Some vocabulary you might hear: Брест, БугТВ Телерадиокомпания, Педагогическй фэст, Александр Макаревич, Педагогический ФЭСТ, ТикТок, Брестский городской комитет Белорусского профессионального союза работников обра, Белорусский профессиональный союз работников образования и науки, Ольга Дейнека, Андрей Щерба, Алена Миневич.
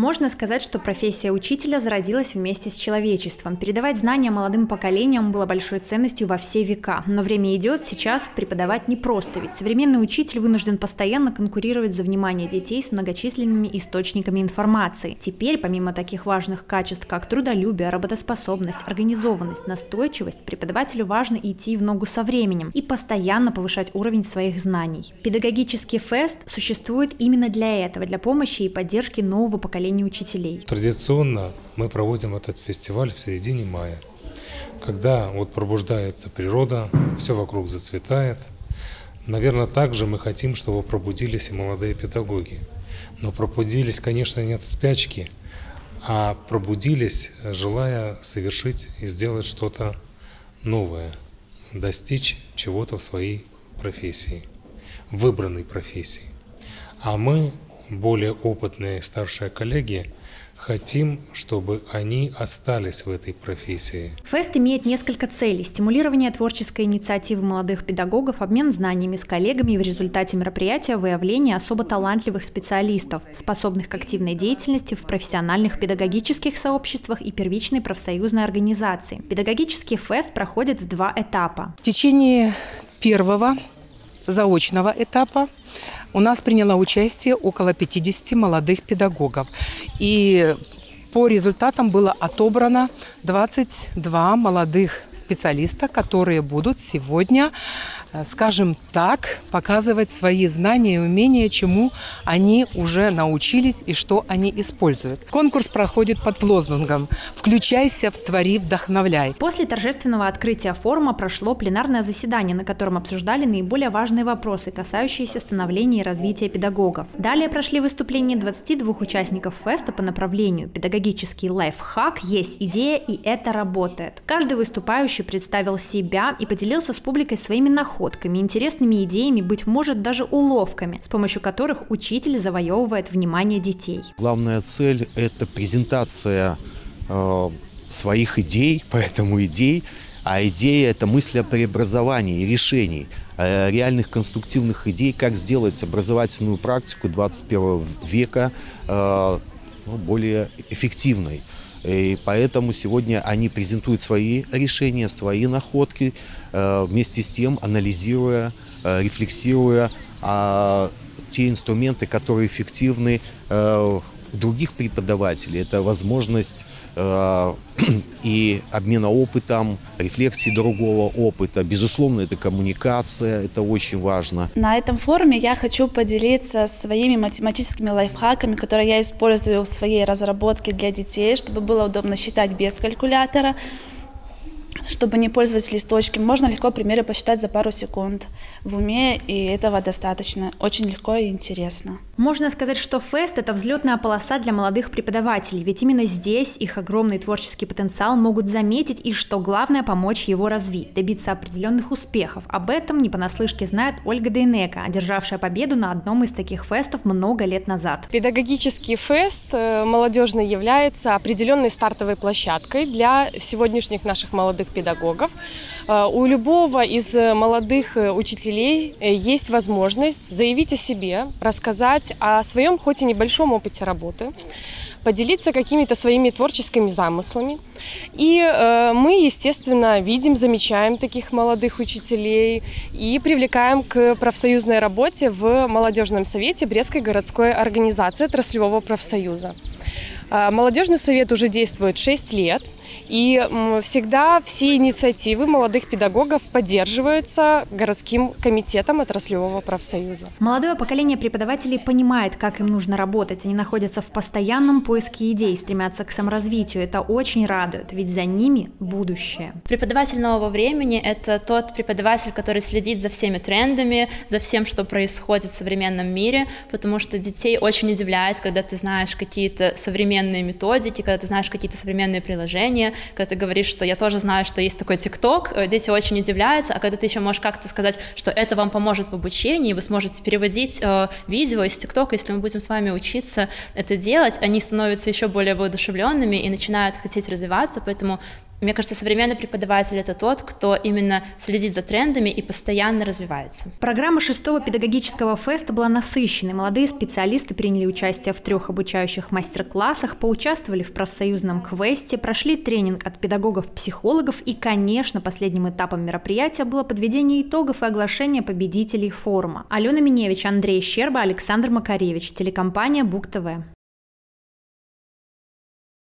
Можно сказать, что профессия учителя зародилась вместе с человечеством. Передавать знания молодым поколениям было большой ценностью во все века. Но время идет, сейчас преподавать непросто, ведь современный учитель вынужден постоянно конкурировать за внимание детей с многочисленными источниками информации. Теперь, помимо таких важных качеств, как трудолюбие, работоспособность, организованность, настойчивость, преподавателю важно идти в ногу со временем и постоянно повышать уровень своих знаний. Педагогический ФЭСТ существует именно для этого, для помощи и поддержки нового поколения учителей. Традиционно мы проводим этот фестиваль в середине мая, когда вот пробуждается природа, все вокруг зацветает. Наверное, также мы хотим, чтобы пробудились и молодые педагоги. Но пробудились, конечно, не от спячки, а пробудились, желая совершить и сделать что-то новое, достичь чего-то в своей профессии, выбранной профессии. А мы, более опытные старшие коллеги, хотим, чтобы они остались в этой профессии. ФЭСТ имеет несколько целей: стимулирование творческой инициативы молодых педагогов, обмен знаниями с коллегами и в результате мероприятия выявление особо талантливых специалистов, способных к активной деятельности в профессиональных педагогических сообществах и первичной профсоюзной организации. Педагогический ФЭСТ проходит в два этапа. В течение первого заочного этапа у нас приняло участие около 50 молодых педагогов. И по результатам было отобрано 22 молодых специалиста, которые будут сегодня, скажем так, показывать свои знания и умения, чему они уже научились и что они используют. Конкурс проходит под лозунгом «Включайся, твори, вдохновляй». После торжественного открытия форума прошло пленарное заседание, на котором обсуждали наиболее важные вопросы, касающиеся становления и развития педагогов. Далее прошли выступления 22 участников феста по направлению «Педагогический лайфхак. Есть идея, и это работает». Каждый выступающий представил себя и поделился с публикой своими находками, интересными идеями, быть может, даже уловками, с помощью которых учитель завоевывает внимание детей. Главная цель – это презентация своих идей, поэтому идей, а идея – это мысль о преобразовании и решении, реальных конструктивных идей, как сделать образовательную практику 21 века более эффективной. И поэтому сегодня они презентуют свои решения, свои находки, вместе с тем анализируя, рефлексируя те инструменты, которые эффективны у других преподавателей. Это возможность и обмена опытом, рефлексии другого опыта. Безусловно, это коммуникация, это очень важно. На этом форуме я хочу поделиться своими математическими лайфхаками, которые я использую в своей разработке для детей, чтобы было удобно считать без калькулятора, чтобы не пользоваться листочками. Можно легко примеры посчитать за пару секунд в уме, и этого достаточно. Очень легко и интересно. Можно сказать, что фест – это взлетная полоса для молодых преподавателей, ведь именно здесь их огромный творческий потенциал могут заметить и, что главное, помочь его развить, добиться определенных успехов. Об этом не понаслышке знает Ольга Дейнека, одержавшая победу на одном из таких фестов много лет назад. Педагогический фест молодежный является определенной стартовой площадкой для сегодняшних наших молодых педагогов. У любого из молодых учителей есть возможность заявить о себе, рассказать о своем, хоть и небольшом опыте работы, поделиться какими-то своими творческими замыслами. И мы, естественно, видим, замечаем таких молодых учителей и привлекаем к профсоюзной работе в молодежном совете Брестской городской организации отраслевого профсоюза. Молодежный совет уже действует 6 лет. И всегда все инициативы молодых педагогов поддерживаются городским комитетом отраслевого профсоюза. Молодое поколение преподавателей понимает, как им нужно работать. Они находятся в постоянном поиске идей, стремятся к саморазвитию. Это очень радует, ведь за ними будущее. Преподаватель нового времени – это тот преподаватель, который следит за всеми трендами, за всем, что происходит в современном мире, потому что детей очень удивляет, когда ты знаешь какие-то современные методики, когда ты знаешь какие-то современные приложения, когда ты говоришь, что я тоже знаю, что есть такой ТикТок, дети очень удивляются, а когда ты еще можешь как-то сказать, что это вам поможет в обучении, вы сможете переводить видео из ТикТока, если мы будем с вами учиться это делать, они становятся еще более воодушевленными и начинают хотеть развиваться, поэтому Мне кажется, современный преподаватель – это тот, кто именно следит за трендами и постоянно развивается. Программа 6-го педагогического феста была насыщенной. Молодые специалисты приняли участие в 3 обучающих мастер-классах, поучаствовали в профсоюзном квесте, прошли тренинг от педагогов-психологов и, конечно, последним этапом мероприятия было подведение итогов и оглашение победителей форума. Алена Миневич, Андрей Щерба, Александр Макаревич, телекомпания БугТВ.